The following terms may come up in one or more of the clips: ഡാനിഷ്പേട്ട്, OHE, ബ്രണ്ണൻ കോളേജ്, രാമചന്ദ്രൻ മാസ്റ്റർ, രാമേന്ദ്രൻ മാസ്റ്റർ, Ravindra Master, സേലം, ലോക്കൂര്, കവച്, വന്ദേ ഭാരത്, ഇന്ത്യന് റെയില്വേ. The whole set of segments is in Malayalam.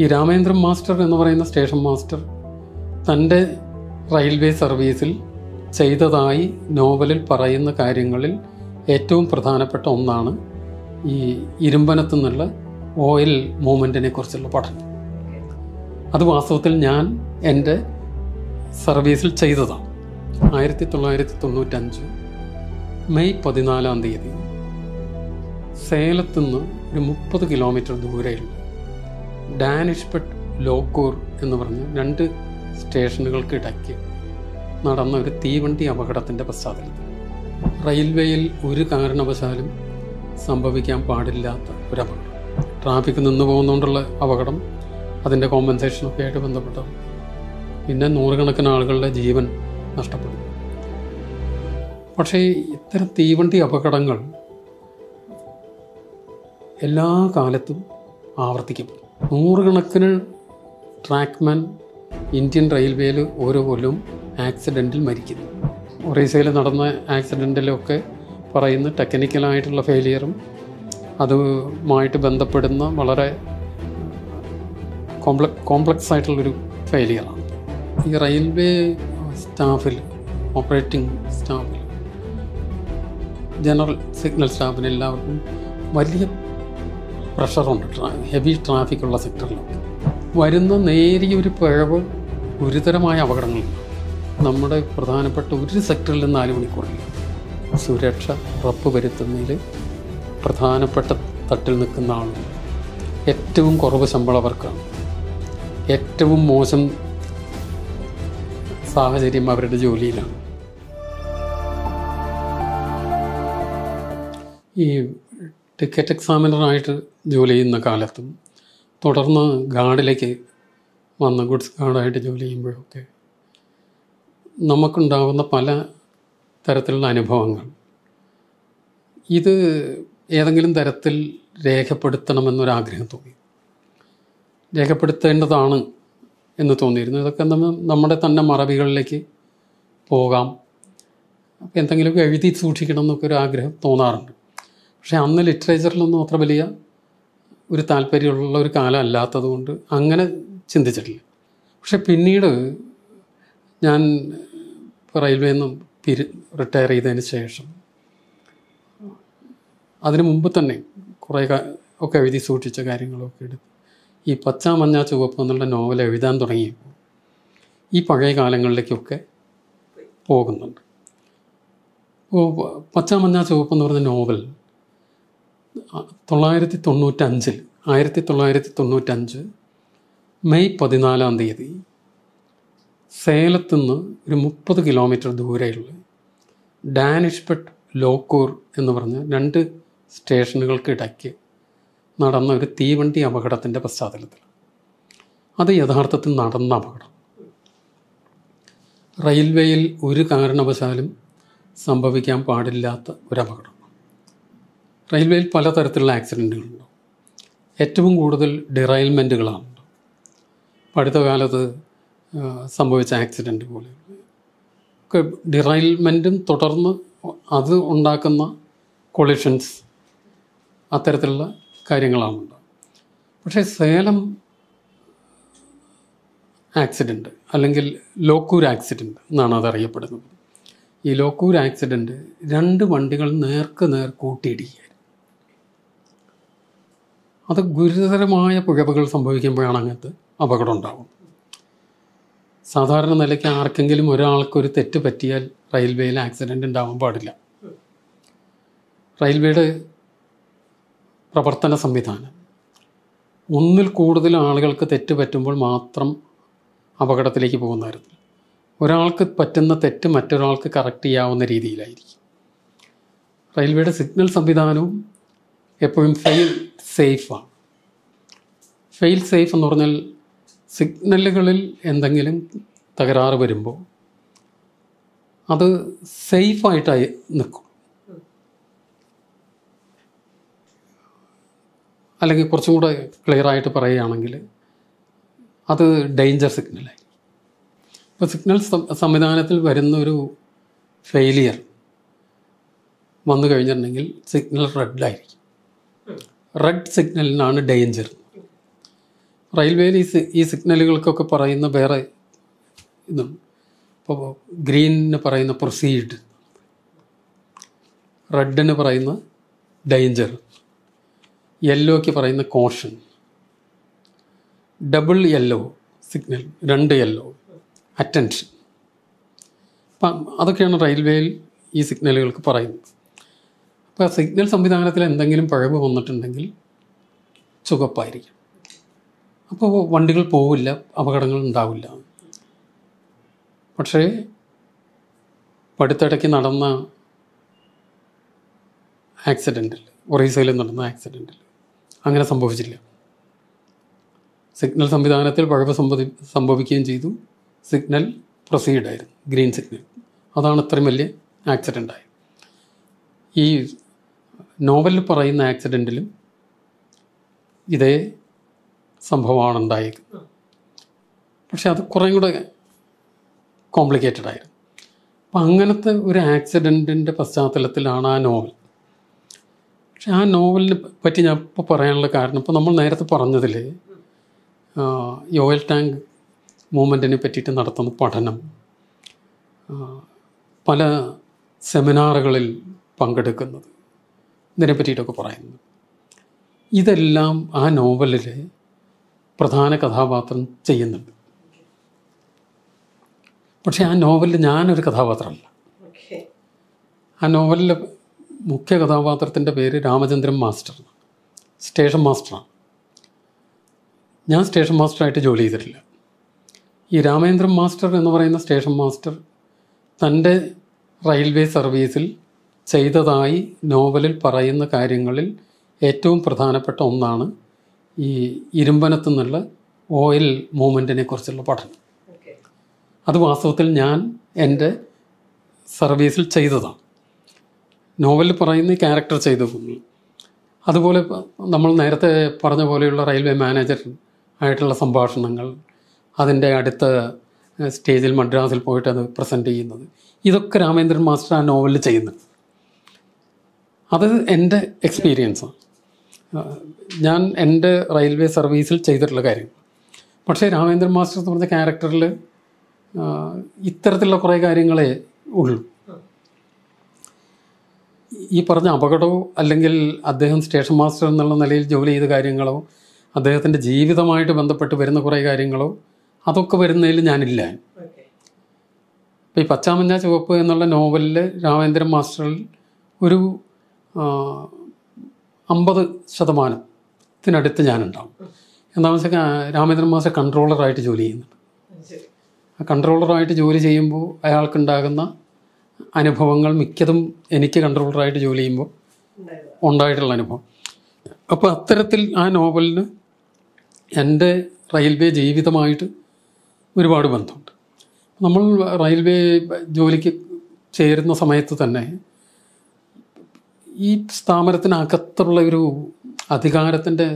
ഈ രാമേന്ദ്രൻ മാസ്റ്റർ എന്ന് പറയുന്ന സ്റ്റേഷൻ മാസ്റ്റർ തൻ്റെ റെയിൽവേ സർവീസിൽ ചെയ്തതായി നോവലിൽ പറയുന്ന കാര്യങ്ങളിൽ ഏറ്റവും പ്രധാനപ്പെട്ട ഒന്നാണ് ഈ ഇരുമ്പനത്തു നിന്നുള്ള ഓയിൽ മൂവ്മെൻറ്റിനെ കുറിച്ചുള്ള പഠനം. അത് വാസ്തവത്തിൽ ഞാൻ എൻ്റെ സർവീസിൽ ചെയ്തതാണ്. 1995 മെയ് 14 സേലത്തുനിന്ന് ഒരു 30 കിലോമീറ്റർ ദൂരെയുള്ള ഡാനിഷ്പെട്ട് ലോക്കൂർ എന്ന് പറഞ്ഞ് രണ്ട് സ്റ്റേഷനുകൾക്കിടയ്ക്ക് നടന്ന ഒരു തീവണ്ടി അപകടത്തിൻ്റെ പശ്ചാത്തലത്തിൽ റെയിൽവേയിൽ ഒരു കാരണവശാലും സംഭവിക്കാൻ പാടില്ലാത്ത ഒരപകടം, ട്രാഫിക് നിന്ന് പോകുന്നതുകൊണ്ടുള്ള അപകടം, അതിൻ്റെ കോമ്പൻസേഷനൊക്കെ ആയിട്ട് ബന്ധപ്പെട്ടത്, പിന്നെ നൂറുകണക്കിന് ആളുകളുടെ ജീവൻ നഷ്ടപ്പെടും. പക്ഷേ ഇത്തരം തീവണ്ടി അപകടങ്ങൾ എല്ലാ കാലത്തും ആവർത്തിക്കപ്പെടും. നൂറുകണക്കിന് ട്രാക്ക്മാൻ ഇന്ത്യൻ റെയിൽവേയിൽ ഓരോ കൊല്ലവും ആക്സിഡൻറ്റിൽ മരിക്കുന്നു. ഒറീസയിൽ നടന്ന ആക്സിഡൻറ്റിലൊക്കെ പറയുന്ന ടെക്നിക്കലായിട്ടുള്ള ഫെയിലിയറും അതുമായിട്ട് ബന്ധപ്പെടുന്ന വളരെ കോംപ്ലക്സ് ആയിട്ടുള്ളൊരു ഫെയിലിയറാണ്. ഈ റെയിൽവേ സ്റ്റാഫിൽ, ഓപ്പറേറ്റിംഗ് സ്റ്റാഫിൽ, ജനറൽ സിഗ്നൽ സ്റ്റാഫിന് എല്ലാവർക്കും വലിയ പ്രഷറുണ്ട്. ഹെവി ട്രാഫിക്കുള്ള സെക്ടറിലൊക്കെ വരുന്ന നേരിയൊരു പിഴവ് ഗുരുതരമായ അപകടങ്ങളുണ്ട്. നമ്മുടെ പ്രധാനപ്പെട്ട ഒരു സെക്ടറിൽ 4 മണിക്കൂറിൽ സുരക്ഷ ഉറപ്പുവരുത്തുന്നതിൽ പ്രധാനപ്പെട്ട തട്ടിൽ നിൽക്കുന്ന ആളുകൾ ഏറ്റവും കുറവ് ശമ്പളവർക്കാണ്. ഏറ്റവും മോശം സാഹചര്യം അവരുടെ ജോലിയിലാണ്. ഈ ടിക്കറ്റ് എക്സാമിനറായിട്ട് ജോലി ചെയ്യുന്ന കാലത്തും തുടർന്ന് ഗാർഡിലേക്ക് വന്ന് ഗുഡ്സ് ഗാർഡായിട്ട് ജോലി ചെയ്യുമ്പോഴൊക്കെ നമുക്കുണ്ടാകുന്ന പല തരത്തിലുള്ള അനുഭവങ്ങൾ ഇത് ഏതെങ്കിലും തരത്തിൽ രേഖപ്പെടുത്തണമെന്നൊരാഗ്രഹം തോന്നി, രേഖപ്പെടുത്തേണ്ടതാണ് എന്ന് തോന്നിയിരുന്നു. ഇതൊക്കെ നമ്മുടെ തന്നെ മറവികളിലേക്ക് പോകാം, എന്തെങ്കിലുമൊക്കെ എഴുതി സൂക്ഷിക്കണം എന്നൊക്കെ ഒരു ആഗ്രഹം തോന്നാറുണ്ട്. പക്ഷേ അന്ന് ലിറ്ററേച്ചറിലൊന്നും അത്ര വലിയ ഒരു താല്പര്യമുള്ള ഒരു കാലം അല്ലാത്തത് കൊണ്ട് അങ്ങനെ ചിന്തിച്ചിട്ടില്ല. പക്ഷെ പിന്നീട് ഞാൻ റെയിൽവേയിൽ നിന്ന് റിട്ടയർ ചെയ്തതിന് ശേഷം അതിന് മുമ്പ് തന്നെ കുറേ ഒക്കെ എഴുതി സൂക്ഷിച്ച കാര്യങ്ങളൊക്കെ എടുത്ത് ഈ പച്ച മഞ്ഞ ചുവപ്പ് എന്നുള്ള നോവൽ എഴുതാൻ തുടങ്ങിയപ്പോൾ ഈ പഴയ കാലങ്ങളിലേക്കൊക്കെ പോകുന്നുണ്ട്. പച്ച മഞ്ഞ ചുവപ്പ് എന്ന് പറഞ്ഞ നോവൽ 1995 മെയ് 14 സേലത്തുനിന്ന് ഒരു 30 കിലോമീറ്റർ ദൂരെയുള്ള ഡാനിഷ്പെട്ട് ലോക്കൂർ എന്ന് പറഞ്ഞ രണ്ട് സ്റ്റേഷനുകൾക്കിടയ്ക്ക് നടന്ന ഒരു തീവണ്ടി അപകടത്തിൻ്റെ പശ്ചാത്തലത്തിൽ, അത് യഥാർത്ഥത്തിൽ നടന്ന അപകടം, റെയിൽവേയിൽ ഒരു കാരണവശാലും സംഭവിക്കാൻ പാടില്ലാത്ത ഒരപകടം. റെയിൽവേയിൽ പലതരത്തിലുള്ള ആക്സിഡൻറ്റുകളുണ്ട്. ഏറ്റവും കൂടുതൽ ഡിറൈൽമെൻറ്റുകളാണ്. അടുത്ത കാലത്ത് സംഭവിച്ച ആക്സിഡൻറ്റ് പോലെ ഒക്കെ ഡിറൈൽമെൻറ്റും തുടർന്ന് അത് ഉണ്ടാക്കുന്ന കൊളിഷൻസ്, അത്തരത്തിലുള്ള കാര്യങ്ങളാണുണ്ട്. പക്ഷേ സേലം ആക്സിഡൻറ്റ് അല്ലെങ്കിൽ ലോക്കൂർ ആക്സിഡൻറ്റ് എന്നാണ് അതറിയപ്പെടുന്നത്. ഈ ലോക്കൂർ ആക്സിഡൻറ്റ് 2 വണ്ടികൾ നേർക്കുനേർ കൂട്ടിയിടിക്കുക, അത് ഗുരുതരമായ പിഴവുകൾ സംഭവിക്കുമ്പോഴാണ് അങ്ങനത്തെ അപകടം ഉണ്ടാകുന്നത്. സാധാരണ നിലയ്ക്ക് ആർക്കെങ്കിലും ഒരാൾക്കൊരു തെറ്റ് പറ്റിയാൽ റെയിൽവേയിൽ ആക്സിഡൻറ്റ് ഉണ്ടാവാൻ പാടില്ല. റെയിൽവേയുടെ പ്രവർത്തന സംവിധാനം ഒന്നിൽ കൂടുതൽ ആളുകൾക്ക് തെറ്റ് പറ്റുമ്പോൾ മാത്രം അപകടത്തിലേക്ക് പോകുന്ന കാര്യത്തിൽ ഒരാൾക്ക് പറ്റുന്ന തെറ്റ് മറ്റൊരാൾക്ക് കറക്റ്റ് ചെയ്യാവുന്ന രീതിയിലായിരിക്കും. റെയിൽവേയുടെ സിഗ്നൽ സംവിധാനവും എപ്പോഴും സേഫാണ്. ഫെയിൽ സേഫ് എന്ന് പറഞ്ഞാൽ സിഗ്നലുകളിൽ എന്തെങ്കിലും തകരാറ് വരുമ്പോൾ അത് സേഫായിട്ടായി നിൽക്കും, അല്ലെങ്കിൽ കുറച്ചും കൂടെ ക്ലിയറായിട്ട് പറയുകയാണെങ്കിൽ അത് ഡേഞ്ചർ സിഗ്നലായി. ഇപ്പോൾ സിഗ്നൽ സംവിധാനത്തിൽ വരുന്നൊരു ഫെയിലിയർ വന്നു കഴിഞ്ഞിട്ടുണ്ടെങ്കിൽ സിഗ്നൽ റെഡായിരിക്കും. റെഡ് സിഗ്നലിനാണ് ഡേഞ്ചർ. റെയിൽവേയിൽ ഈ സിഗ്നലുകൾക്കൊക്കെ പറയുന്ന വേറെ ഇതുണ്ട്. ഇപ്പോൾ ഗ്രീനിന് പറയുന്ന പ്രൊസീഡ്, റെഡിന് പറയുന്ന ഡേഞ്ചർ, യെല്ലോയ്ക്ക് പറയുന്ന കോഷൻ, ഡബിൾ യെല്ലോ സിഗ്നൽ, രണ്ട് യെല്ലോ, അറ്റൻഷൻ. അപ്പം അതൊക്കെയാണ് റെയിൽവേയിൽ ഈ സിഗ്നലുകൾക്ക് പറയുന്നത്. അപ്പോൾ ആ സിഗ്നൽ സംവിധാനത്തിൽ എന്തെങ്കിലും പിഴവ് വന്നിട്ടുണ്ടെങ്കിൽ ചുവപ്പായിരിക്കും. അപ്പോൾ വണ്ടികൾ പോവില്ല, അപകടങ്ങൾ ഉണ്ടാവില്ല. പക്ഷേ അടുത്തിടയ്ക്ക് നടന്ന ആക്സിഡൻറ്റിൽ, ഒറീസയിൽ നടന്ന ആക്സിഡൻറ്റിൽ അങ്ങനെ സംഭവിച്ചില്ല. സിഗ്നൽ സംവിധാനത്തിൽ പിഴവ് സംഭവിക്കുകയും ചെയ്തു. സിഗ്നൽ പ്രൊസീഡായിരുന്നു, ഗ്രീൻ സിഗ്നൽ. അതാണ് അത്രയും വലിയ ആക്സിഡൻ്റായത്. ഈ നോവലിൽ പറയുന്ന ആക്സിഡൻറ്റിലും ഇതേ സംഭവമാണ് ഉണ്ടായത്. പക്ഷെ അത് കുറേ കൂടെ കോംപ്ലിക്കേറ്റഡ് ആയിരുന്നു. അപ്പം അങ്ങനത്തെ ഒരു ആക്സിഡൻറ്റിൻ്റെ പശ്ചാത്തലത്തിലാണ് ആ നോവൽ. പക്ഷെ ആ നോവലിനെ പറ്റി ഞാൻ ഇപ്പോൾ പറയാനുള്ള കാരണം, ഇപ്പോൾ നമ്മൾ നേരത്തെ പറഞ്ഞതിൽ ഈ ഓയിൽ ടാങ്ക് മൂവ്മെൻറ്റിനെ പറ്റിയിട്ട് നടത്തുന്ന പഠനം, പല സെമിനാറുകളിൽ പങ്കെടുക്കുന്നത്, ഇതിനെ പറ്റിയിട്ടൊക്കെ പറയുന്നത്, ഇതെല്ലാം ആ നോവലിൽ പ്രധാന കഥാപാത്രം ചെയ്യുന്നുണ്ട്. പക്ഷേ ആ നോവലിൽ ഞാനൊരു കഥാപാത്രമല്ല. ആ നോവലിലെ മുഖ്യ കഥാപാത്രത്തിൻ്റെ പേര് രാമചന്ദ്രൻ മാസ്റ്റർ, സ്റ്റേഷൻ മാസ്റ്ററാണ്. ഞാൻ സ്റ്റേഷൻ മാസ്റ്ററായിട്ട് ജോലി ചെയ്തിട്ടില്ല. ഈ രാമചന്ദ്രൻ മാസ്റ്റർ എന്ന് പറയുന്ന സ്റ്റേഷൻ മാസ്റ്റർ തൻ്റെ റെയിൽവേ സർവീസിൽ ചെയ്തതായി നോവലിൽ പറയുന്ന കാര്യങ്ങളിൽ ഏറ്റവും പ്രധാനപ്പെട്ട ഒന്നാണ് ഈ ഇരുമ്പനത്തു നിന്നുള്ള ഓയിൽ മൂവ്മെൻറ്റിനെ കുറിച്ചുള്ള പഠനം. അത് വാസ്തവത്തിൽ ഞാൻ എൻ്റെ സർവീസിൽ ചെയ്തതാണ്. നോവലിൽ പറയുന്ന ക്യാരക്ടർ ചെയ്തു. അതുപോലെ നമ്മൾ നേരത്തെ പറഞ്ഞ പോലെയുള്ള റെയിൽവേ മാനേജർ ആയിട്ടുള്ള സംഭാഷണങ്ങൾ, അതിൻ്റെ അടുത്ത സ്റ്റേജിൽ മദ്രാസിൽ പോയിട്ട് അത് പ്രസൻറ്റ് ചെയ്യുന്നത്, ഇതൊക്കെ രാമേന്ദ്രൻ മാസ്റ്റർ ആ നോവലിൽ ചെയ്യുന്നുണ്ട്. അത് എൻ്റെ എക്സ്പീരിയൻസാണ്. ഞാൻ എൻ്റെ റെയിൽവേ സർവീസിൽ ചെയ്തിട്ടുള്ള കാര്യം. പക്ഷേ രാമേന്ദ്രൻ മാസ്റ്റർ എന്ന് പറഞ്ഞ ക്യാരക്ടറിൽ ഇത്തരത്തിലുള്ള കുറേ കാര്യങ്ങളേ ഉള്ളൂ. ഈ പറഞ്ഞ അപകടമോ അല്ലെങ്കിൽ അദ്ദേഹം സ്റ്റേഷൻ മാസ്റ്റർ എന്നുള്ള നിലയിൽ ജോലി ചെയ്ത കാര്യങ്ങളോ അദ്ദേഹത്തിൻ്റെ ജീവിതമായിട്ട് ബന്ധപ്പെട്ട് വരുന്ന കുറേ കാര്യങ്ങളോ അതൊക്കെ വരുന്നതിൽ ഞാനില്ല. ഇപ്പോൾ ഈ പച്ചാമഞ്ഞ ചുവപ്പ് എന്നുള്ള നോവലിൽ രാമേന്ദ്രൻ മാസ്റ്ററിൽ ഒരു 50% ഞാനുണ്ടാവും. എന്താണെന്ന് വെച്ചാൽ രാമേന്ദ്രൻ മാസ്റ്റർ കൺട്രോളറായിട്ട് ജോലി ചെയ്യുന്നുണ്ട്. ആ കൺട്രോളറായിട്ട് ജോലി ചെയ്യുമ്പോൾ അയാൾക്കുണ്ടാകുന്ന അനുഭവങ്ങൾ മിക്കതും എനിക്ക് കൺട്രോളറായിട്ട് ജോലി ചെയ്യുമ്പോൾ ഉണ്ടായിട്ടുള്ള അനുഭവം. അപ്പോൾ അത്തരത്തിൽ ആ നോവലിന് എൻ്റെ റെയിൽവേ ജീവിതമായിട്ട് ഒരുപാട് ബന്ധമുണ്ട്. നമ്മൾ റെയിൽവേ ജോലിക്ക് ചേരുന്ന സമയത്ത് തന്നെ ഈ സ്ഥാപനത്തിനകത്തുള്ള ഒരു അധികാരത്തിൻ്റെ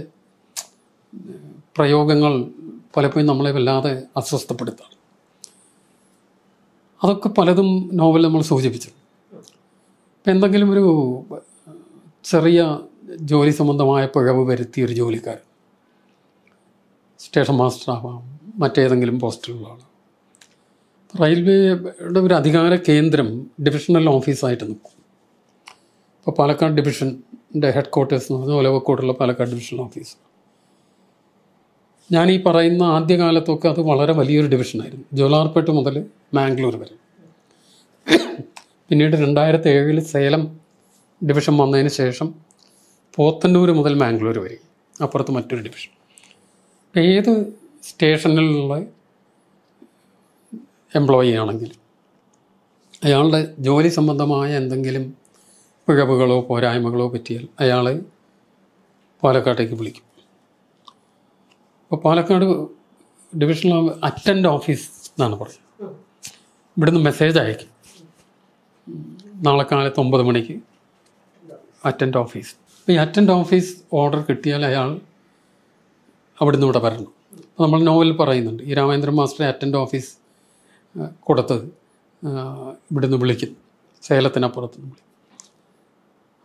പ്രയോഗങ്ങൾ പലപ്പോഴും നമ്മളെ വല്ലാതെ അസ്വസ്ഥപ്പെടുത്താണ്. അതൊക്കെ പലതും നോവൽ നമ്മൾ സൂചിപ്പിച്ചു. ഇപ്പം എന്തെങ്കിലും ഒരു ചെറിയ ജോലി സംബന്ധമായ പിഴവ് വരുത്തിയ ഒരു ജോലിക്കാരൻ, സ്റ്റേഷൻ മാസ്റ്ററാവാം, മറ്റേതെങ്കിലും പോസ്റ്റിലുള്ള ആൾ, റെയിൽവേയുടെ ഒരു അധികാര കേന്ദ്രം ഡിവിഷണൽ ഓഫീസായിട്ട് നിൽക്കും. ഇപ്പോൾ പാലക്കാട് ഡിവിഷൻ്റെ ഹെഡ് ക്വാർട്ടേഴ്സ് എന്ന് പറഞ്ഞാൽ ഒലവക്കോടുള്ള പാലക്കാട് ഡിവിഷൻ ഓഫീസ്. ഞാൻ ഈ പറയുന്ന ആദ്യകാലത്തൊക്കെ അത് വളരെ വലിയൊരു ഡിവിഷനായിരുന്നു, ജോലാർപേട്ട് മുതൽ മാംഗ്ലൂർ വരെ. പിന്നീട് 2007 സേലം ഡിവിഷൻ വന്നതിന് ശേഷം പോത്തന്നൂർ മുതൽ മാംഗ്ലൂർ വരെ അപ്പുറത്ത് മറ്റൊരു ഡിവിഷൻ. ഏത് സ്റ്റേഷനിലുള്ള എംപ്ലോയി ആണെങ്കിലും അയാളുടെ ജോലി സംബന്ധമായ എന്തെങ്കിലും പിഴവുകളോ പോരായ്മകളോ പറ്റിയാൽ അയാൾ പാലക്കാട്ടേക്ക് വിളിക്കും. അപ്പോൾ പാലക്കാട് ഡിവിഷണൽ അറ്റൻഡ് ഓഫീസ് എന്നാണ് പറയുന്നത്. ഇവിടുന്ന് മെസ്സേജ് അയക്കും, നാളെ കാലത്ത് 9 മണിക്ക് അറ്റൻഡ് ഓഫീസ്. അപ്പോൾ ഈ അറ്റൻഡ് ഓഫീസ് ഓർഡർ കിട്ടിയാൽ അയാൾ അവിടുന്ന് ഇവിടെ വരണം. അപ്പോൾ നമ്മൾ നോവലിൽ പറയുന്നുണ്ട് ഈ രാമേന്ദ്രൻ മാസ്റ്ററെ അറ്റൻഡ് ഓഫീസ് കൊടുത്തത് ഇവിടുന്ന് വിളിക്കും, സേലത്തിനപ്പുറത്ത് നിന്ന് വിളിക്കും.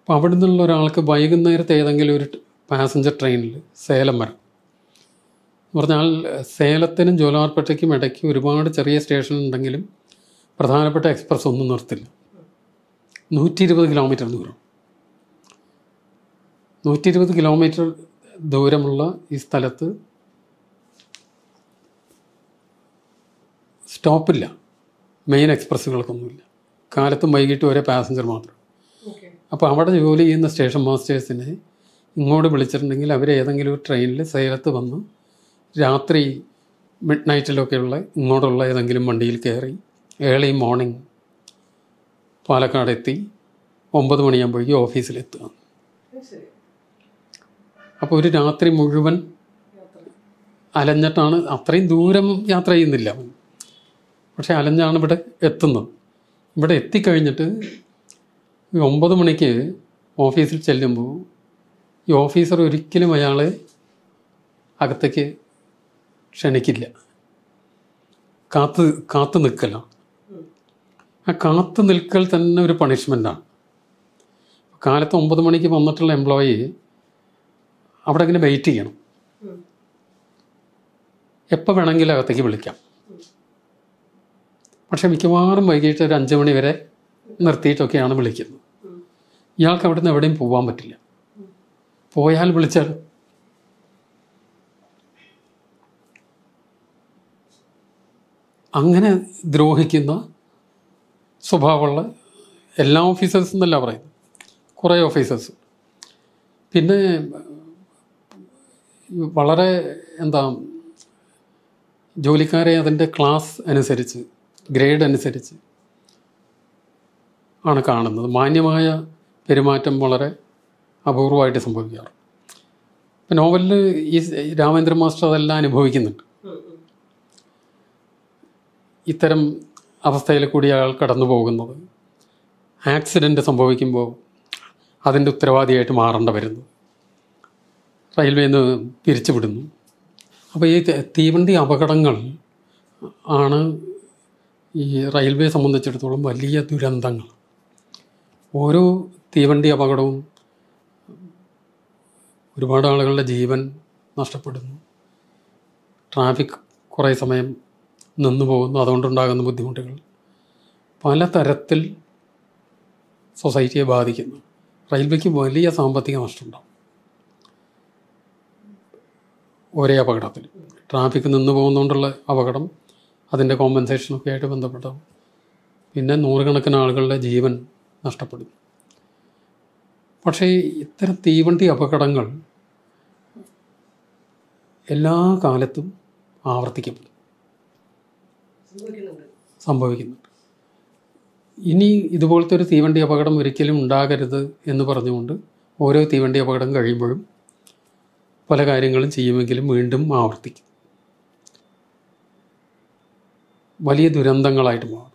അപ്പോൾ അവിടെ നിന്നുള്ള ഒരാൾക്ക് വൈകുന്നേരത്തെ ഏതെങ്കിലും ഒരു പാസഞ്ചർ ട്രെയിനിൽ സേലം വരാം. Salatan and Jolar Pataki Mataki, reward Cherry Station and Dangilim, Pradhanapata Express on the North Hill. No terrible kilometre Duro. No terrible kilometre Duramula is Talatu Stopilla, main express. Karatu may get to a passenger motor. Apart in the station masters in a motor blizzard and every trainless, Sayatavana, Jatri, midnight local, motor lies and Mandil carry, early morning, Palakadati, Ombaduniambo, office letter. Upon it, Atri Muruban Alanjatana, Atri Duram Yatra in the 11. But Alanjana but Etuna. But I think I need the office of Chelimbo, your officer Rikilamayale Agatake Shanekilla Kathan the Kala. A Kathan the Kilt and no punishment done. Karathombo the money on the employee after going to be 18. Epa Vanangilla Takibilka. But I became migrated and Germany very Narthate okay on a bullet. Yalk out in the wedding for one material. Poyal Bulcher Angana Drohikina Sobavala, allow officers in the labyrinth, Korea officers. Pinne Valare and the Jolicare and the class and a grade and set on a carnival. The Manyamaya, Perimatum Molare, Aburu Itisambur. The novel is Ravindra Master of the Line of Huikin. Iterum Avastale Kudial cut on the Bogan. Accident is some Bovikimbo. Other than Trava the Etimar on the Verin. Railway in the Pirchibudin. Away even the Abakatangal on railway someone the Churtholum by Lia Durandang. Oro, Thievendi Abagadum, Rivada Jeevan, Nastapudum, traffic, Koraisame, Nandubo, Nadondagan Buddhimutel, Palata Rathil, Society of Badikin, Railway Kibalia Sambati Amsterdam, Ore Abagatil, traffic Nandubo Nondala Abagadum. That is the compensation of the people. Then, the organ is even. But even the upper catangle Ella Kaletum are the people. Some work in the world, even the upper catam, Riculum, Dag at the end of the window, or even the upper catangle ribbon, Palakarangal, Chimagilum, Windum, Arctic. വലിയ ദുരന്തങ്ങളായിട്ട് മാറും.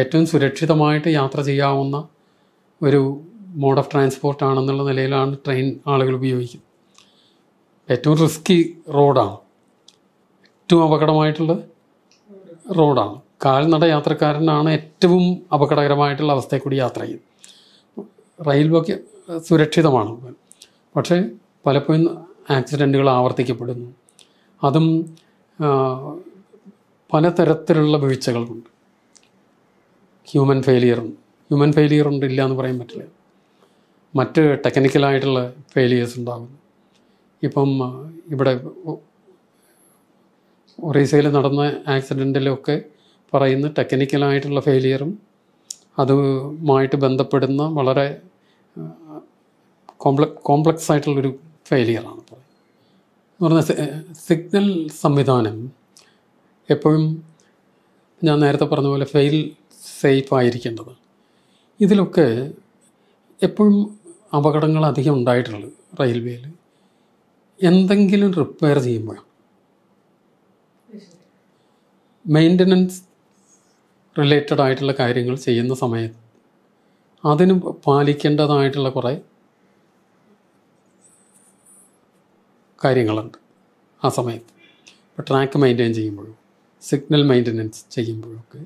ഏറ്റവും സുരക്ഷിതമായിട്ട് യാത്ര ചെയ്യാവുന്ന ഒരു മോഡ് ഓഫ് ട്രാൻസ്പോർട്ട് ആണെന്നുള്ള നിലയിലാണ് ട്രെയിൻ ആളുകൾ ഉപയോഗിക്കുന്നത്. ഏറ്റവും റിസ്കി റോഡാണ്. ഏറ്റവും അപകടമായിട്ടുള്ള റോഡാണ്. കാൽനട യാത്രക്കാരനാണ് ഏറ്റവും അപകടകരമായിട്ടുള്ള അവസ്ഥയിൽ കൂടി യാത്ര ചെയ്യുന്നത്. റെയിൽവേക്ക് സുരക്ഷിതമാണ്. പക്ഷേ പലപ്പോഴും ആക്സിഡന്റുകൾ ആവർത്തിക്കപ്പെടുന്നു. അതും Panatharatical Vichagal. Human failure. Human failure on Dilian Prime Matter technical idle failures. Ipum Ibada resale another accidental okay, Parain, technical idle failure. Other might bend the Padana, Malare complex idle failure. Signal Samvidanam. Epum Janartha Paranola fail safe Irikanda. Is it okay? Epum Abakatangala the Him Dital Railway Entangil repairs him. Maintenance related idle like Iringle say in the Samayat. Adin Palikenda the idle like Korai Kiringaland Asamayat. Track maintenance. Signal maintenance checking okay.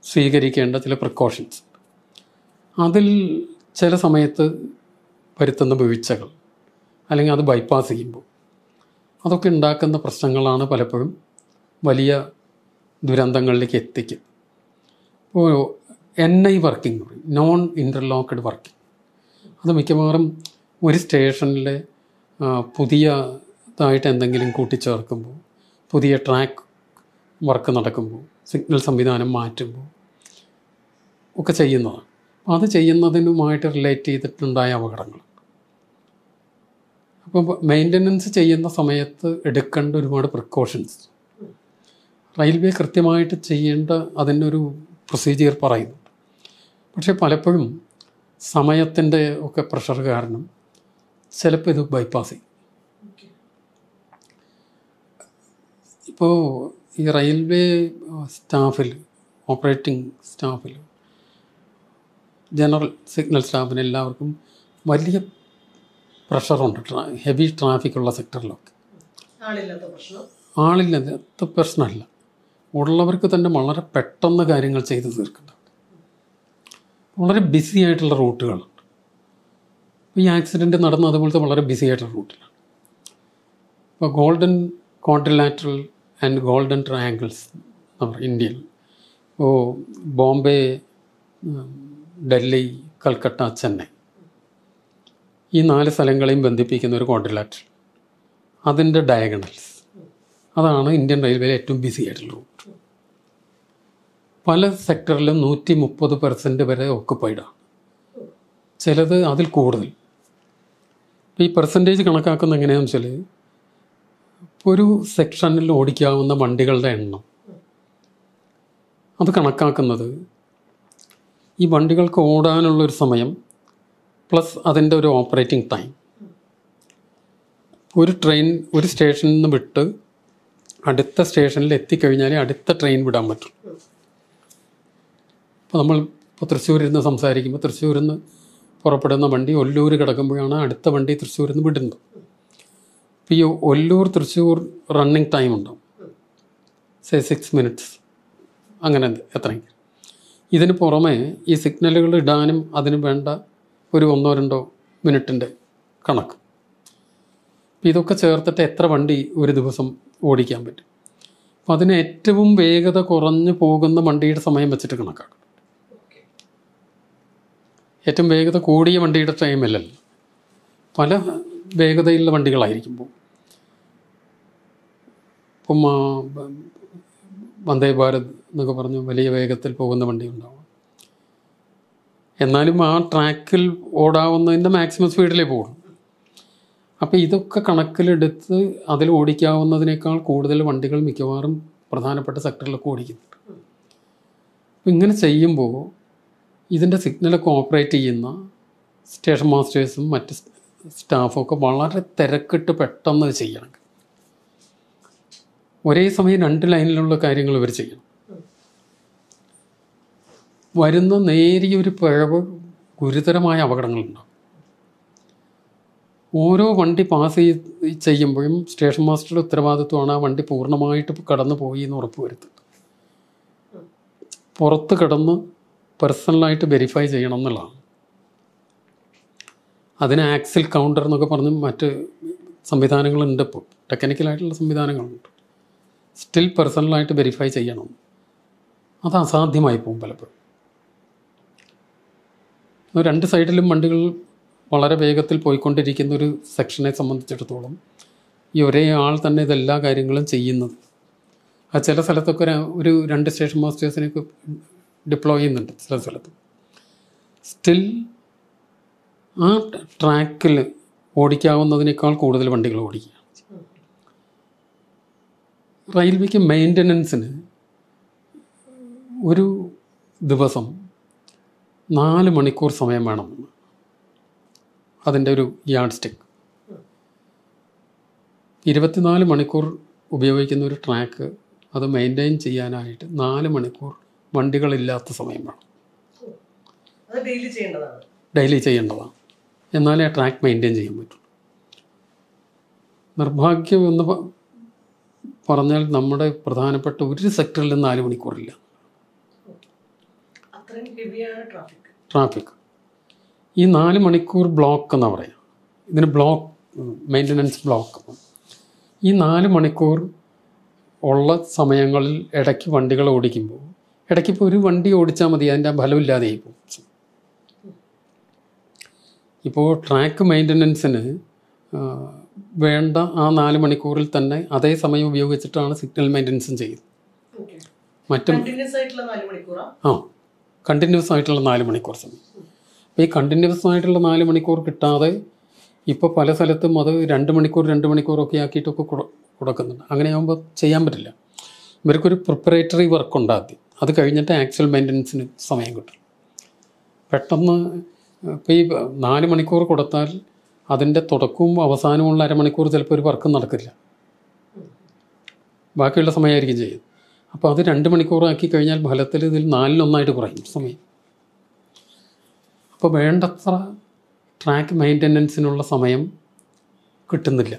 So you can take precautions. Adil Chela Samayat Paritana Bivichakal. Aling other bypass. അതൊക്കെ ഉണ്ടാക്കുന്ന പ്രശ്നങ്ങളാണ് പലപ്പോഴും വലിയ ദുരന്തങ്ങളിലേക്ക് എത്തിക്കും. ഇപ്പോൾ NI വർക്കിംഗ് എന്ന് പറയും, നോൺ ഇൻ്റർലോക്ക്ഡ് വർക്കിംഗ്. അത് മിക്കവാറും ഒരു സ്റ്റേഷനിലെ പുതിയതായിട്ട് എന്തെങ്കിലും കൂട്ടിച്ചേർക്കുമ്പോൾ, പുതിയ ട്രാക്ക് വർക്ക് നടക്കുമ്പോൾ, സിഗ്നൽ സംവിധാനം മാറ്റുമ്പോൾ ഒക്കെ ചെയ്യുന്നതാണ്. അത് ചെയ്യുന്നതിനുമായിട്ട് റിലേറ്റ് ചെയ്തിട്ടുണ്ടായ അപകടങ്ങൾ. അപ്പോൾ മെയിൻ്റനൻസ് ചെയ്യുന്ന സമയത്ത് എടുക്കേണ്ട ഒരുപാട് പ്രിക്കോഷൻസ് റെയിൽവേ കൃത്യമായിട്ട് ചെയ്യേണ്ട അതിനൊരു പ്രൊസീജിയർ പറയുന്നുണ്ട്. പക്ഷേ പലപ്പോഴും സമയത്തിൻ്റെ ഒക്കെ പ്രഷർ കാരണം ചിലപ്പോൾ ഇത് ബൈപ്പാസ് ചെയ്യും. ഇപ്പോൾ ഈ റെയിൽവേ സ്റ്റാഫിൽ, ഓപ്പറേറ്റിംഗ് സ്റ്റാഫിൽ, ജനറൽ സിഗ്നൽ സ്റ്റാഫിന് എല്ലാവർക്കും വലിയ പ്രഷറുണ്ട്. ഹെവി ട്രാഫിക്കുള്ള സെക്ടറിലൊക്കെ ആളില്ലാത്ത പ്രശ്നമല്ല, ഉള്ളവർക്ക് തന്നെ വളരെ പെട്ടെന്ന് കാര്യങ്ങൾ ചെയ്ത് തീർക്കുന്നുണ്ട്. വളരെ ബിസി ആയിട്ടുള്ള റൂട്ടുകളുണ്ട്. ഈ ആക്സിഡൻറ്റ് നടന്ന അതുപോലത്തെ വളരെ ബിസി ആയിട്ടുള്ള റൂട്ടിലാണ്. ഇപ്പോൾ golden quadrilateral and golden triangles നമ്മുടെ ഇന്ത്യയിൽ, ഇപ്പോൾ ബോംബെ, ഡൽഹി, കൽക്കട്ട, ചെന്നൈ, ഈ 4 സ്ഥലങ്ങളെയും ബന്ധിപ്പിക്കുന്ന ഒരു ക്വാഡ്രിലാറ്ററൽ, അതിൻ്റെ ഡയഗണൽസ്, അതാണ് ഇന്ത്യൻ റെയിൽവേയിലെ ഏറ്റവും ബിസി ആയിട്ടുള്ള റൂട്ട്. പല സെക്ടറിലും 130% വരെ ഓക്കുപ്പൈഡാണ്, ചിലത് അതിൽ കൂടുതൽ. ഈ പെർസെൻറ്റേജ് കണക്കാക്കുന്ന എങ്ങനെയാണെന്ന് വെച്ചാൽ, ഒരു സെക്ഷനിൽ ഓടിക്കാവുന്ന വണ്ടികളുടെ എണ്ണം അത് കണക്കാക്കുന്നത് ഈ വണ്ടികൾക്ക് ഓടാനുള്ളൊരു സമയം പ്ലസ് അതിൻ്റെ ഒരു ഓപ്പറേറ്റിംഗ് ടൈം. ഒരു ട്രെയിൻ ഒരു സ്റ്റേഷനിൽ നിന്ന് വിട്ട് അടുത്ത സ്റ്റേഷനിൽ എത്തിക്കഴിഞ്ഞാൽ അടുത്ത ട്രെയിൻ വിടാൻ പറ്റും. അപ്പോൾ നമ്മൾ ഇപ്പോൾ തൃശ്ശൂരിൽ നിന്ന് സംസാരിക്കുമ്പോൾ, തൃശ്ശൂരിൽ നിന്ന് പുറപ്പെടുന്ന വണ്ടി ഒല്ലൂർ കിടക്കുമ്പോഴാണ് അടുത്ത വണ്ടി തൃശ്ശൂരിൽ നിന്ന് വിടുന്നത്. അപ്പോൾ ഈ ഒല്ലൂർ തൃശ്ശൂർ റണ്ണിങ് ടൈം ഉണ്ടാവും, സേ 6 minutes, അങ്ങനെ എത്രയെങ്കിലും. ഇതിന് പുറമെ ഈ സിഗ്നലുകൾ ഇടാനും അതിന് വേണ്ട ഒരു 1-2 മിനിറ്റിൻ്റെ കണക്ക്. ഇതൊക്കെ ചേർത്തിട്ട് എത്ര വണ്ടി ഒരു ദിവസം ഓടിക്കാൻ പറ്റും? അപ്പോൾ അതിന് ഏറ്റവും വേഗത കുറഞ്ഞു പോകുന്ന വണ്ടിയുടെ സമയം വെച്ചിട്ട് കണക്കാക്കും. ഏറ്റവും വേഗത കൂടിയ വണ്ടിയുടെ ടൈമിലല്ല, പല വേഗതയുള്ള വണ്ടികളായിരിക്കുമ്പോൾ. ഇപ്പം വന്ദേ ഭാരത് എന്നൊക്കെ പറഞ്ഞ് വലിയ വേഗത്തിൽ പോകുന്ന വണ്ടി ഉണ്ടാവും, എന്നാലും ആ ട്രാക്കിൽ ഓടാവുന്നതിൻ്റെ മാക്സിമം സ്പീഡിലേ പോകും. അപ്പോൾ ഇതൊക്കെ കണക്കിലെടുത്ത് അതിൽ ഓടിക്കാവുന്നതിനേക്കാൾ കൂടുതൽ വണ്ടികൾ മിക്കവാറും പ്രധാനപ്പെട്ട സെക്ടറിലൊക്കെ ഓടിക്കുന്നുണ്ട്. അപ്പോൾ ഇങ്ങനെ ചെയ്യുമ്പോൾ ഇതിൻ്റെ സിഗ്നലൊക്കെ ഓപ്പറേറ്റ് ചെയ്യുന്ന സ്റ്റേഷൻ മാസ്റ്റേഴ്സും മറ്റ് സ്റ്റാഫും ഒക്കെ വളരെ തിരക്കിട്ട് പെട്ടെന്ന് ചെയ്യണം. ഒരേ സമയം 2 ലൈനിലുള്ള കാര്യങ്ങൾ ഇവർ ചെയ്യണം. വരുന്ന നേരിയൊരു പിഴവ് ഗുരുതരമായ അപകടങ്ങളുണ്ടാകും. ഓരോ വണ്ടി പാസ് ചെയ്യുമ്പോഴും സ്റ്റേഷൻ മാസ്റ്ററുടെ ഉത്തരവാദിത്വമാണ് ആ വണ്ടി പൂർണ്ണമായിട്ട് കടന്നു പോയി എന്ന് ഉറപ്പ് വരുത്തുക. പുറത്ത് കടന്ന് പേഴ്സണലായിട്ട് വെരിഫൈ ചെയ്യണം എന്നുള്ളതാണ്. അതിന് ആക്സിൽ കൗണ്ടർ എന്നൊക്കെ പറഞ്ഞ് മറ്റ് സംവിധാനങ്ങളുണ്ട്, ഇപ്പോൾ ടെക്നിക്കലായിട്ടുള്ള സംവിധാനങ്ങളുണ്ട്. സ്റ്റിൽ പേഴ്സണലായിട്ട് വെരിഫൈ ചെയ്യണം, അത് അസാധ്യമായി പോകും പലപ്പോഴും. 2 സൈഡിലും വണ്ടികൾ വളരെ വേഗത്തിൽ പോയിക്കൊണ്ടിരിക്കുന്ന ഒരു സെക്ഷനെ സംബന്ധിച്ചിടത്തോളം ഈ ഒരേ ആൾ തന്നെ ഇതെല്ലാ കാര്യങ്ങളും ചെയ്യുന്നത്. അത് ചില സ്ഥലത്തൊക്കെ ഒരു 2 സ്റ്റേഷൻ മാസ്റ്റേഴ്സിനെയൊക്കെ ഡിപ്ലോയ് ചെയ്യുന്നുണ്ട് ചില സ്ഥലത്ത്. സ്റ്റിൽ ആ ട്രാക്കിൽ ഓടിക്കാവുന്നതിനേക്കാൾ കൂടുതൽ വണ്ടികൾ ഓടിക്കുകയാണ്. റെയിൽവേക്ക് മെയിൻ്റനൻസിന് ഒരു ദിവസം 4 മണിക്കൂർ സമയം വേണമെന്ന് അതിൻ്റെ ഒരു യാർഡ് സ്റ്റിക്ക്. 24 മണിക്കൂർ ഉപയോഗിക്കുന്ന ഒരു ട്രാക്ക് അത് മെയിൻറ്റെയിൻ ചെയ്യാനായിട്ട് 4 മണിക്കൂർ വണ്ടികളില്ലാത്ത സമയം വേണം. ഡെയിലി ചെയ്യേണ്ടതാണ്, എന്നാലേ ആ ട്രാക്ക് മെയിൻറ്റെയിൻ ചെയ്യാൻ പറ്റുള്ളൂ. നിർഭാഗ്യം എന്ന് പറഞ്ഞാൽ നമ്മുടെ പ്രധാനപ്പെട്ട ഒരു സെക്ടറിൽ 4 മണിക്കൂറില്ല ട്രാഫിക്. ഈ 4 മണിക്കൂർ ബ്ലോക്ക് എന്നാണ് പറയുക. ഇതിന് ബ്ലോക്ക്, മെയിൻ്റനൻസ് ബ്ലോക്ക്. ഈ 4 മണിക്കൂർ ഉള്ള സമയങ്ങളിൽ ഇടയ്ക്ക് വണ്ടികൾ ഓടിക്കുമ്പോൾ ഇടയ്ക്കിപ്പോൾ ഒരു വണ്ടി ഓടിച്ചാൽ മതി അതിൻ്റെ ഫലമില്ലാതെയായി പോകും. ഇപ്പോൾ ട്രാക്ക് മെയിൻ്റനൻസിന് വേണ്ട ആ 4 മണിക്കൂറിൽ തന്നെ അതേ സമയം ഉപയോഗിച്ചിട്ടാണ് സിഗ്നൽ മെയിൻ്റനൻസും ചെയ്യുന്നത്. മറ്റും ആ കണ്ടിന്യൂസ് ആയിട്ടുള്ള 4 മണിക്കൂർ സമയം. അപ്പോൾ ഈ കണ്ടിന്യൂസ് ആയിട്ടുള്ള 4 മണിക്കൂർ കിട്ടാതെ ഇപ്പോൾ പല സ്ഥലത്തും അത് 2 മണിക്കൂറൊക്കെ ആക്കിയിട്ടൊക്കെ കൊടുക്കുന്നുണ്ട്. അങ്ങനെയാകുമ്പോൾ ചെയ്യാൻ പറ്റില്ല. ഇവർക്കൊരു പ്രിപ്പറേറ്ററി വർക്ക് ഉണ്ടാക്കി അത് കഴിഞ്ഞിട്ട് ആക്ച്വൽ മെയിൻ്റനൻസിന് സമയം കിട്ടും. പെട്ടെന്ന് ഇപ്പോൾ ഈ 4 മണിക്കൂർ കൊടുത്താൽ അതിൻ്റെ തുടക്കവും അവസാനമുള്ള അരമണിക്കൂർ ചിലപ്പോൾ ഒരു വർക്ക് നടക്കില്ല, ബാക്കിയുള്ള സമയമായിരിക്കും ചെയ്യും. അപ്പോൾ അത് 2 മണിക്കൂറാക്കി കഴിഞ്ഞാൽ ഫലത്തിൽ ഇതിൽ 1/4 കുറയും സമയം. അപ്പോൾ വേണ്ടത്ര ട്രാക്ക് മെയിൻ്റനൻസിനുള്ള സമയം കിട്ടുന്നില്ല.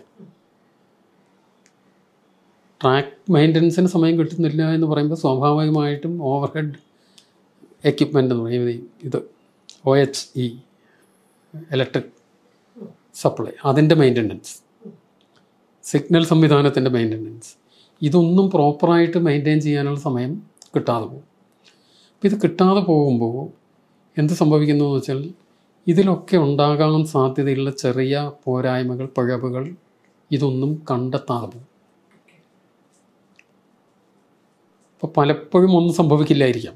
ട്രാക്ക് മെയിൻ്റനൻസിന് സമയം കിട്ടുന്നില്ല എന്ന് പറയുമ്പോൾ സ്വാഭാവികമായിട്ടും ഓവർഹെഡ് എക്യുപ്മെൻ്റ് എന്ന് പറയുന്നത് ഇത് OHE ഇലക്ട്രിക് സപ്ലൈ, അതിൻ്റെ മെയിൻ്റനൻസ്, സിഗ്നൽ സംവിധാനത്തിൻ്റെ മെയിൻ്റനൻസ്, ഇതൊന്നും പ്രോപ്പറായിട്ട് മെയിൻറ്റെയിൻ ചെയ്യാനുള്ള സമയം കിട്ടാതെ പോകും. അപ്പോൾ ഇത് കിട്ടാതെ പോകുമ്പോൾ എന്ത് സംഭവിക്കുന്നു എന്ന് വെച്ചാൽ ഇതിലൊക്കെ ഉണ്ടാകാൻ സാധ്യതയുള്ള ചെറിയ പോരായ്മകൾ, പിഴവുകൾ ഇതൊന്നും കണ്ടെത്താതെ പോകും. അപ്പോൾ പലപ്പോഴും ഒന്നും സംഭവിക്കില്ലായിരിക്കാം,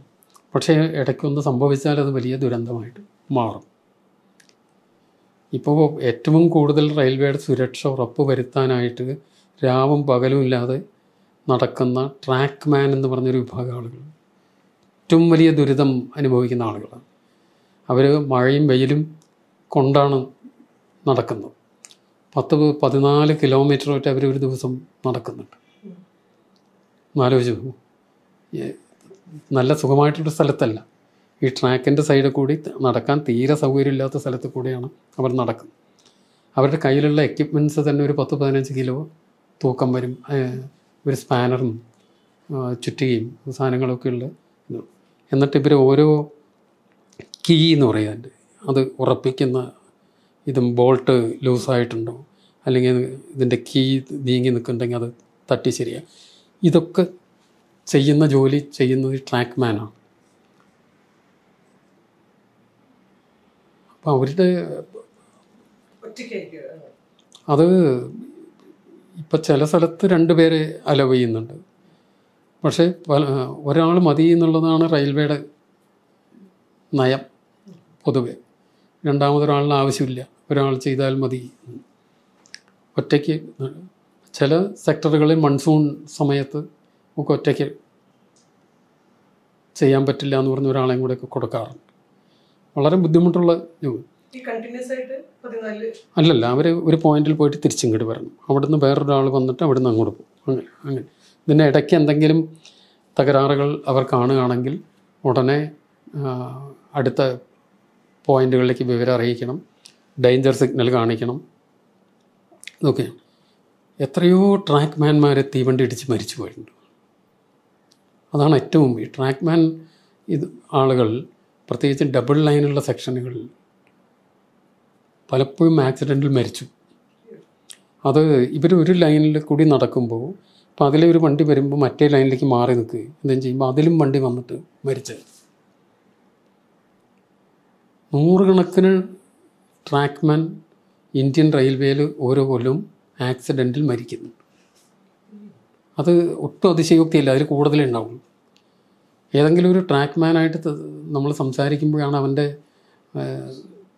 പക്ഷേ ഇടയ്ക്കൊന്ന് സംഭവിച്ചാൽ അത് വലിയ ദുരന്തമായിട്ട് മാറും. ഇപ്പോൾ ഏറ്റവും കൂടുതൽ റെയിൽവേയുടെ സുരക്ഷ ഉറപ്പ് വരുത്താനായിട്ട് രാവും പകലും ഇല്ലാതെ നടക്കുന്ന ട്രാക്ക് മാൻ എന്ന് പറഞ്ഞൊരു വിഭാഗം ആളുകൾ ഏറ്റവും വലിയ ദുരിതം അനുഭവിക്കുന്ന ആളുകളാണ്. അവർ മഴയും വെയിലും കൊണ്ടാണ് നടക്കുന്നത്. 10-14 കിലോമീറ്ററായിട്ട് അവർ ഒരു ദിവസം നടക്കുന്നുണ്ട്. ആലോചിച്ചു, നല്ല സുഖമായിട്ടുള്ള സ്ഥലത്തല്ല, ഈ ട്രാക്കിൻ്റെ സൈഡിൽ കൂടി നടക്കാൻ തീരെ സൗകര്യമില്ലാത്ത സ്ഥലത്ത് കൂടിയാണ് അവർ നടക്കുന്നത്. അവരുടെ കയ്യിലുള്ള എക്യുപ്മെൻറ്റ്സ് തന്നെ ഒരു 10-15 കിലോ തൂക്കം വരും. ഒരു സ്പാനറും ചുറ്റികയും സാധനങ്ങളൊക്കെ ഉള്ള ഇത്. എന്നിട്ട് ഇവർ ഓരോ കീ എന്ന് പറയുന്നുണ്ട്, അത് ഉറപ്പിക്കുന്ന ഇതും ബോൾട്ട് ലൂസായിട്ടുണ്ടോ അല്ലെങ്കിൽ ഇതിൻ്റെ കീ നീങ്ങി നിൽക്കുന്നുണ്ടെങ്കിൽ അത് തട്ടി ശരിയാണ്. ഇതൊക്കെ ചെയ്യുന്ന ജോലി ചെയ്യുന്നത് ട്രാക്ക് മാനാണ്. അപ്പോൾ അവരുടെ അത് ഇപ്പം ചില സ്ഥലത്ത് 2 പേരെ അലവ് ചെയ്യുന്നുണ്ട്, പക്ഷേ ഒരാൾ മതി എന്നുള്ളതാണ് റെയിൽവേയുടെ നയം പൊതുവെ. രണ്ടാമതൊരാളിന് ആവശ്യമില്ല, ഒരാൾ ചെയ്താൽ മതി ഒറ്റയ്ക്ക്. ചില സെക്ടറുകളിൽ മൺസൂൺ സമയത്ത് ഒക്കെ ഒറ്റയ്ക്ക് ചെയ്യാൻ പറ്റില്ല എന്ന് പറഞ്ഞ ഒരാളെയും കൂടെ ഒക്കെ കൊടുക്കാറുണ്ട്. വളരെ ബുദ്ധിമുട്ടുള്ള അല്ലല്ല, അവർ ഒരു പോയിന്റിൽ പോയിട്ട് തിരിച്ചിങ്ങോട്ട് വരണം, അവിടുന്ന് വേറൊരാൾ വന്നിട്ട് അവിടുന്ന് അങ്ങോട്ട് പോകും. അങ്ങനെ ഇതിൻ്റെ ഇടയ്ക്ക് എന്തെങ്കിലും തകരാറുകൾ അവർ കാണുകയാണെങ്കിൽ ഉടനെ അടുത്ത പോയിന്റുകളിലേക്ക് വിവരം അറിയിക്കണം, ഡേഞ്ചർ സിഗ്നൽ കാണിക്കണം. ഇതൊക്കെ എത്രയോ ട്രാക്ക് മാൻമാരെ തീവണ്ടി ഇടിച്ച് മരിച്ചു പോയിട്ടുണ്ട്. അതാണ് ഏറ്റവും ഈ ട്രാക്ക് മാൻ ഇത് ആളുകൾ പ്രത്യേകിച്ച് ഡബിൾ ലൈനുള്ള സെക്ഷനുകളിൽ പലപ്പോഴും ആക്സിഡൻറ്റിൽ മരിച്ചു. അത് ഇവർ ഒരു ലൈനിൽ കൂടി നടക്കുമ്പോൾ ഇപ്പോൾ അതിലെ ഒരു വണ്ടി വരുമ്പോൾ മറ്റേ ലൈനിലേക്ക് മാറി നിൽക്കുകയും എന്തെങ്കിലും ചെയ്യുമ്പോൾ അതിലും വണ്ടി വന്നിട്ട് മരിച്ചത്. 100 കണക്കിന് ട്രാക്ക് മാൻ ഇന്ത്യൻ റെയിൽവേയിൽ ഓരോ കൊല്ലവും ആക്സിഡൻറ്റിൽ മരിക്കുന്നുണ്ട്. അത് ഒട്ടും അതിശയോക്തിയില്ല, അതിൽ കൂടുതലേ ഉണ്ടാവുള്ളൂ. ഏതെങ്കിലും ഒരു ട്രാക്ക് മാനായിട്ട് നമ്മൾ സംസാരിക്കുമ്പോഴാണ് അവൻ്റെ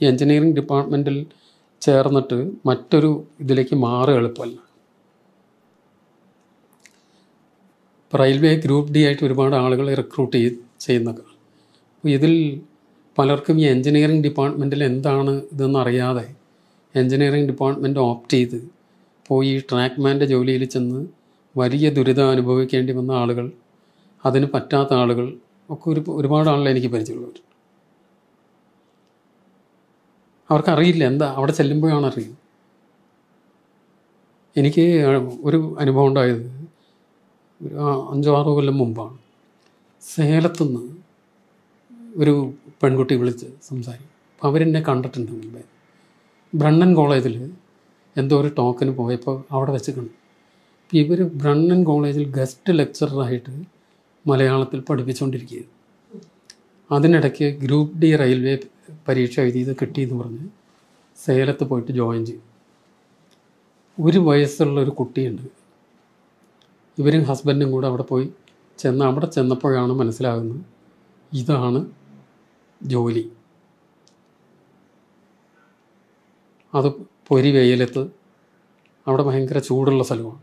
ഈ എൻജിനീയറിംഗ് ഡിപ്പാർട്ട്മെൻറ്റിൽ ചേർന്നിട്ട് മറ്റൊരു ഇതിലേക്ക് മാറുക എളുപ്പമല്ല. റെയിൽവേ ഗ്രൂപ്പ് ഡി ആയിട്ട് ഒരുപാട് ആളുകളെ റിക്രൂട്ട് ചെയ്യുന്നൊക്കെ. ഇതിൽ പലർക്കും ഈ എൻജിനീയറിംഗ് ഡിപ്പാർട്ട്മെൻറ്റിൽ എന്താണ് ഇതെന്നറിയാതെ എൻജിനീയറിംഗ് ഡിപ്പാർട്ട്മെൻറ്റ് ഓപ്റ്റ് ചെയ്ത് പോയി ട്രാക്ക് മാൻ്റെ ജോലിയിൽ ചെന്ന് വലിയ ദുരിതം അനുഭവിക്കേണ്ടി വന്ന ആളുകൾ, അതിന് പറ്റാത്ത ആളുകൾ ഒക്കെ ഒരുപാട് ആളുകൾ എനിക്ക് പരിചയമുള്ളവരുണ്ട്. അവർക്കറിയില്ല, എന്താ അവിടെ ചെല്ലുമ്പോഴാണ് അറിയുന്നത്. എനിക്ക് ഒരു അനുഭവം ഉണ്ടായത് 5 6 കൊല്ലം മുമ്പാണ്. സേലത്തുനിന്ന് ഒരു പെൺകുട്ടി വിളിച്ച് സംസാരിക്കും. അപ്പോൾ അവരെന്നെ കണ്ടിട്ടുണ്ട് മുമ്പേ. ബ്രണ്ണൻ കോളേജിൽ എന്തോ ഒരു ടോക്കിന് പോയപ്പോൾ അവിടെ വെച്ച് കണ്ടു. അപ്പോൾ ഇവർ ബ്രണ്ണൻ കോളേജിൽ ഗസ്റ്റ് ലെക്ചററായിട്ട് മലയാളത്തിൽ പഠിപ്പിച്ചുകൊണ്ടിരിക്കുകയാണ്. അതിനിടയ്ക്ക് ഗ്രൂപ്പ് ഡി റെയിൽവേ പരീക്ഷ എഴുതിയത് കിട്ടിയെന്ന് പറഞ്ഞ് സേലത്ത് പോയിട്ട് ജോയിൻ ചെയ്തു. 1 വയസ്സുള്ളൊരു കുട്ടിയുണ്ട്. ഇവരും ഹസ്ബൻഡും കൂടെ അവിടെ പോയി ചെന്ന് അവിടെ ചെന്നപ്പോഴാണ് മനസ്സിലാകുന്നത് ഇതാണ് ജോലി. അത് പൊരി വെയിലത്ത്, അവിടെ ഭയങ്കര ചൂടുള്ള സ്ഥലമാണ്.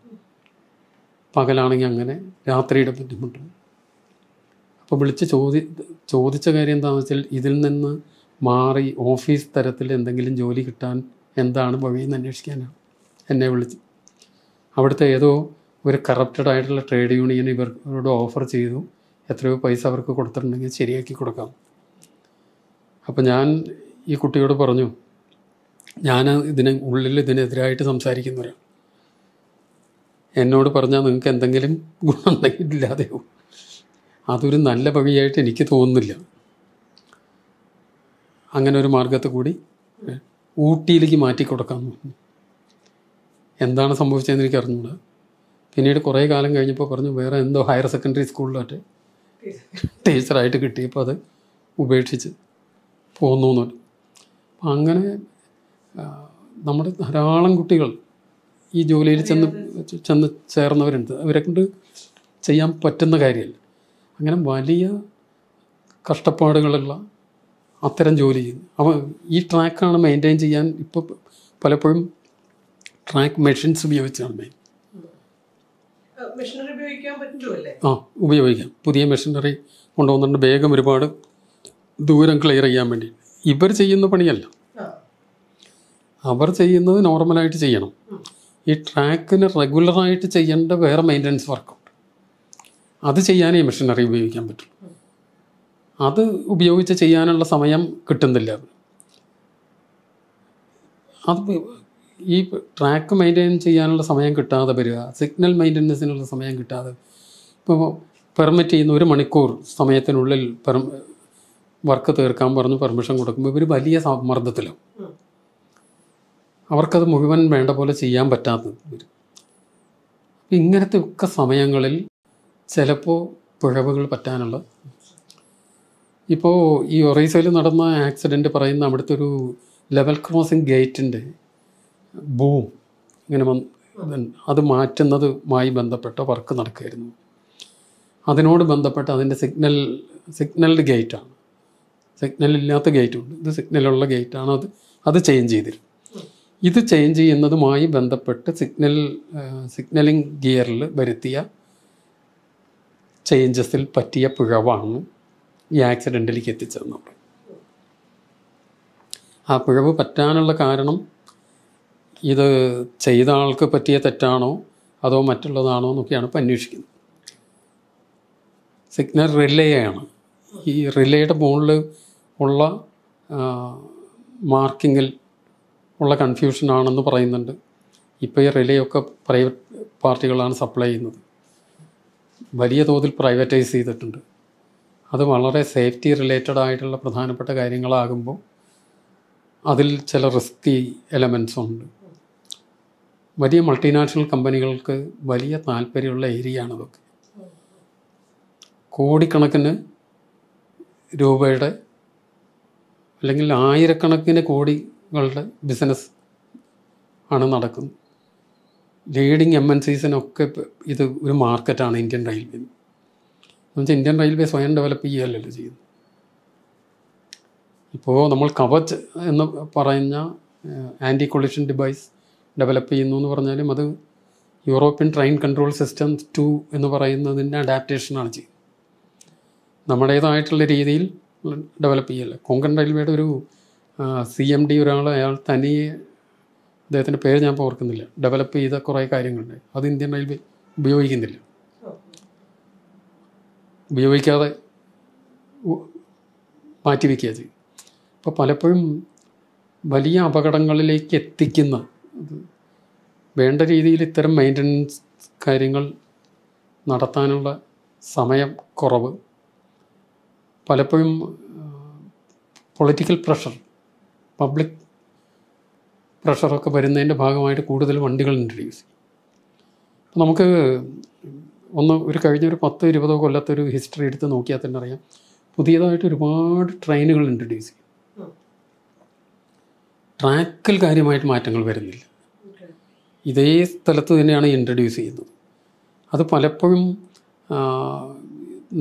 പകലാണെങ്കിൽ അങ്ങനെ, രാത്രിയുടെ ബുദ്ധിമുട്ട്. അപ്പോൾ വിളിച്ച് ചോദിച്ച കാര്യം എന്താണെന്ന് വെച്ചാൽ, ഇതിൽ നിന്ന് മാറി ഓഫീസ് തരത്തിൽ എന്തെങ്കിലും ജോലി കിട്ടാൻ എന്താണ് വഴിയെന്ന് അന്വേഷിക്കാനാണ് എന്നെ വിളിച്ച്. അവിടുത്തെ ഏതോ ഒരു കറപ്റ്റഡ് ആയിട്ടുള്ള ട്രേഡ് യൂണിയൻ ഇവരോട് ഓഫർ ചെയ്തു, എത്രയോ പൈസ അവർക്ക് കൊടുത്തിട്ടുണ്ടെങ്കിൽ ശരിയാക്കി കൊടുക്കാം. അപ്പോൾ ഞാൻ ഈ കുട്ടിയോട് പറഞ്ഞു, ഞാൻ ഇതിനെതിരായിട്ട് സംസാരിക്കുന്നവരാണ്. എന്നോട് പറഞ്ഞാൽ നിങ്ങൾക്ക് എന്തെങ്കിലും ഗുണമുണ്ടെങ്കിൽ ഇല്ലാതെയോ, അതൊരു നല്ല വഴിയായിട്ട് എനിക്ക് തോന്നുന്നില്ല. അങ്ങനെ ഒരു മാർഗത്തെ കൂടി ഊട്ടിയിലേക്ക് മാറ്റിക്കൊടുക്കാമെന്ന് പറഞ്ഞു. എന്താണ് സംഭവിച്ചതെന്ന് എനിക്ക് അറിഞ്ഞുകൂടാ. പിന്നീട് കുറേ കാലം കഴിഞ്ഞപ്പോൾ പറഞ്ഞു, വേറെ എന്തോ ഹയർ സെക്കൻഡറി സ്കൂളിലായിട്ട് ടീച്ചറായിട്ട് കിട്ടിയപ്പോൾ അത് ഉപേക്ഷിച്ച് പോന്നു. അപ്പം അങ്ങനെ നമ്മുടെ ധാരാളം കുട്ടികൾ ഈ ജോലിയിൽ ചെന്ന് ചേർന്നവരുണ്ട്. അവരെ കൊണ്ട് ചെയ്യാൻ പറ്റുന്ന കാര്യമല്ല. അങ്ങനെ വലിയ കഷ്ടപ്പാടുകളുള്ള അത്തരം ജോലി ചെയ്യുന്നു. അപ്പോൾ ഈ ട്രാക്കാണ് മെയിൻറ്റെയിൻ ചെയ്യാൻ ഇപ്പോൾ പലപ്പോഴും ട്രാക്ക് മെഷീൻസ് ഉപയോഗിച്ചാണ് ഉപയോഗിക്കാം. പുതിയ മെഷീനറി കൊണ്ടുവന്നിട്ട് വേഗം ഒരുപാട് ദൂരം ക്ലിയർ ചെയ്യാൻ വേണ്ടി. ഇവർ ചെയ്യുന്ന പണിയല്ല, അവർ ചെയ്യുന്നത് നോർമലായിട്ട് ചെയ്യണം. ഈ ട്രാക്കിന് റെഗുലറായിട്ട് ചെയ്യേണ്ട വേറെ മെയിൻ്റനൻസ് വർക്കുണ്ട്. അത് ചെയ്യാനേ മെഷീനറി ഉപയോഗിക്കാൻ പറ്റുള്ളൂ. അത് ഉപയോഗിച്ച് ചെയ്യാനുള്ള സമയം കിട്ടുന്നില്ല. അത് ഈ ട്രാക്ക് മെയിൻറ്റെയിൻ ചെയ്യാനുള്ള സമയം കിട്ടാതെ വരിക, സിഗ്നൽ മെയിൻ്റനൻസിനുള്ള സമയം കിട്ടാതെ. ഇപ്പോൾ പെർമിറ്റ് ചെയ്യുന്ന 1 മണിക്കൂർ സമയത്തിനുള്ളിൽ വർക്ക് തീർക്കാൻ പറഞ്ഞ് പെർമിഷൻ കൊടുക്കുമ്പോൾ ഇവർ വലിയ സമ്മർദ്ദത്തിലും അവർക്കത് മുഴുവൻ വേണ്ട പോലെ ചെയ്യാൻ പറ്റാത്തത് വരും. ഇങ്ങനത്തെ ഒക്കെ സമയങ്ങളിൽ ചിലപ്പോൾ പിഴവുകൾ പറ്റാനുള്ള. ഇപ്പോൾ ഈ ഒറീസയിൽ നടന്ന ആക്സിഡൻറ്റ് പറയുന്ന അവിടുത്തെ ഒരു ലെവൽ ക്രോസിംഗ് ഗേറ്റിൻ്റെ ബൂം ഇങ്ങനെ അത് മാറ്റുന്നതുമായി ബന്ധപ്പെട്ട വർക്ക് നടക്കുകയായിരുന്നു. അതിനോട് ബന്ധപ്പെട്ട് അതിൻ്റെ സിഗ്നൽഡ് ഗേറ്റാണ്, സിഗ്നലില്ലാത്ത ഗേറ്റുണ്ട്, ഇത് സിഗ്നലുള്ള ഗേറ്റാണ്. അത് ചേഞ്ച് ചെയ്തിരുന്നു. ഇത് ചേഞ്ച് ചെയ്യുന്നതുമായി ബന്ധപ്പെട്ട് സിഗ്നലിംഗ് ഗിയറിൽ വരുത്തിയ ചേഞ്ചസിൽ പറ്റിയ പിഴവാണ് ഈ ആക്സിഡൻറ്റിലേക്ക് എത്തിച്ചതെന്ന് പറയും. ആ പിഴവ് പറ്റാനുള്ള കാരണം ഇത് ചെയ്ത ആൾക്ക് പറ്റിയ തെറ്റാണോ അതോ മറ്റുള്ളതാണോ എന്നൊക്കെയാണ് ഇപ്പോൾ അന്വേഷിക്കുന്നത്. സിഗ്നൽ റിലേയാണ്. ഈ റിലേയുടെ മുകളിൽ ഉള്ള മാർക്കിങ്ങിൽ ഉള്ള കൺഫ്യൂഷനാണെന്ന് പറയുന്നുണ്ട്. ഇപ്പോൾ ഈ റിലേയൊക്കെ പ്രൈവറ്റ് പാർട്ടികളാണ് സപ്ലൈ ചെയ്യുന്നത്. വലിയ തോതിൽ പ്രൈവറ്റൈസ് ചെയ്തിട്ടുണ്ട്. അത് വളരെ സേഫ്റ്റി റിലേറ്റഡ് ആയിട്ടുള്ള പ്രധാനപ്പെട്ട കാര്യങ്ങളാകുമ്പോൾ അതിൽ ചില റിസ്കി എലമെൻസുണ്ട്. വലിയ മൾട്ടിനാഷണൽ കമ്പനികൾക്ക് വലിയ താല്പര്യമുള്ള ഏരിയ ആണ് അതൊക്കെ. കോടിക്കണക്കിന് രൂപയുടെ അല്ലെങ്കിൽ ആയിരക്കണക്കിന് കോടികളുടെ ബിസിനസ് ആണ് നടക്കുന്നത്. ലീഡിങ് MNCസിനൊക്കെ ഇത് ഒരു മാർക്കറ്റാണ് ഇന്ത്യൻ റെയിൽവേ എന്ന് വെച്ചാൽ. ഇന്ത്യൻ റെയിൽവേ സ്വയം ഡെവലപ്പ് ചെയ്യുകയല്ലല്ലോ ചെയ്യുന്നത്. ഇപ്പോൾ നമ്മൾ കവച് എന്ന് പറഞ്ഞ ആൻറ്റി കൊളിഷൻ ഡിവൈസ് ഡെവലപ്പ് ചെയ്യുന്നു എന്ന് പറഞ്ഞാലും അത് യൂറോപ്യൻ ട്രെയിൻ കൺട്രോൾ സിസ്റ്റംസ് 2 എന്ന് പറയുന്നതിൻ്റെ അഡാപ്റ്റേഷനാണ് ചെയ്യുന്നത്. നമ്മുടേതായിട്ടുള്ള രീതിയിൽ ഡെവലപ്പ് ചെയ്യല്ല. കൊങ്കൺ റെയിൽവേയുടെ ഒരു CMD ഒരാൾ, അയാൾ തനിയെ, അദ്ദേഹത്തിൻ്റെ പേര് ഞാൻ ഓർക്കുന്നില്ല, ഡെവലപ്പ് ചെയ്ത കുറേ കാര്യങ്ങളുണ്ട്. അത് ഇന്ത്യൻ റെയിൽവേ ഉപയോഗിക്കുന്നില്ല. ഉപയോഗിക്കാതെ മാറ്റിവെക്കുക ചെയ്യും. അപ്പോൾ പലപ്പോഴും വലിയ അപകടങ്ങളിലേക്ക് എത്തിക്കുന്ന വേണ്ട രീതിയിൽ ഇത്തരം മെയിൻ്റനൻസ് കാര്യങ്ങൾ നടത്താനുള്ള സമയം കുറവ്, പലപ്പോഴും പൊളിറ്റിക്കൽ പ്രഷർ, പബ്ലിക് പ്രഷറൊക്കെ വരുന്നതിൻ്റെ ഭാഗമായിട്ട് കൂടുതൽ വണ്ടികൾ ഇൻട്രൊഡ്യൂസ് ചെയ്യും. അപ്പോൾ നമുക്ക് ഒരു കഴിഞ്ഞൊരു 10-20 കൊല്ലത്തെ ഒരു ഹിസ്റ്ററി എടുത്ത് നോക്കിയാൽ തന്നെ അറിയാം, പുതിയതായിട്ട് ഒരുപാട് ട്രെയിനുകൾ ഇൻട്രൊഡ്യൂസ് ചെയ്യും. ട്രാക്കിൽ കാര്യമായിട്ട് മാറ്റങ്ങൾ വരുന്നില്ല, ഇതേ സ്ഥലത്ത് തന്നെയാണ് ഇൻട്രൊഡ്യൂസ് ചെയ്യുന്നത്. അത് പലപ്പോഴും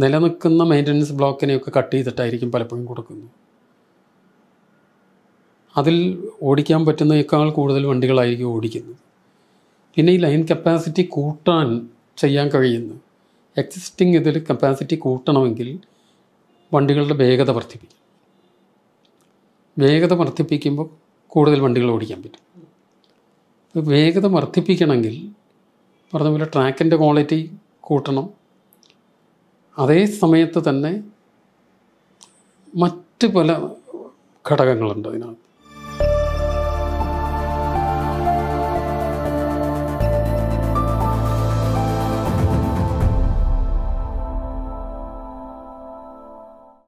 നിലനിൽക്കുന്ന മെയിൻ്റനൻസ് ബ്ലോക്കിനെയൊക്കെ കട്ട് ചെയ്തിട്ടായിരിക്കും പലപ്പോഴും കൊടുക്കുന്നത്. അതിൽ ഓടിക്കാൻ പറ്റുന്നതിനേക്കാൾ കൂടുതൽ വണ്ടികളായിരിക്കും ഓടിക്കുന്നത്. പിന്നെ ഈ ലൈൻ കപ്പാസിറ്റി കൂട്ടാൻ ചെയ്യാൻ കഴിയുന്നു. എക്സിസ്റ്റിംഗ് ഇതിൽ കപ്പാസിറ്റി കൂട്ടണമെങ്കിൽ വണ്ടികളുടെ വേഗത വർദ്ധിപ്പിക്കും. വേഗത വർദ്ധിപ്പിക്കുമ്പോൾ കൂടുതൽ വണ്ടികൾ ഓടിക്കാൻ പറ്റും. വേഗത വർദ്ധിപ്പിക്കണമെങ്കിൽ പറഞ്ഞ പോലെ ട്രാക്കിൻ്റെ ക്വാളിറ്റി കൂട്ടണം. അതേ സമയത്ത് തന്നെ മറ്റ് പല ഘടകങ്ങളുണ്ട് അതിനകത്ത്.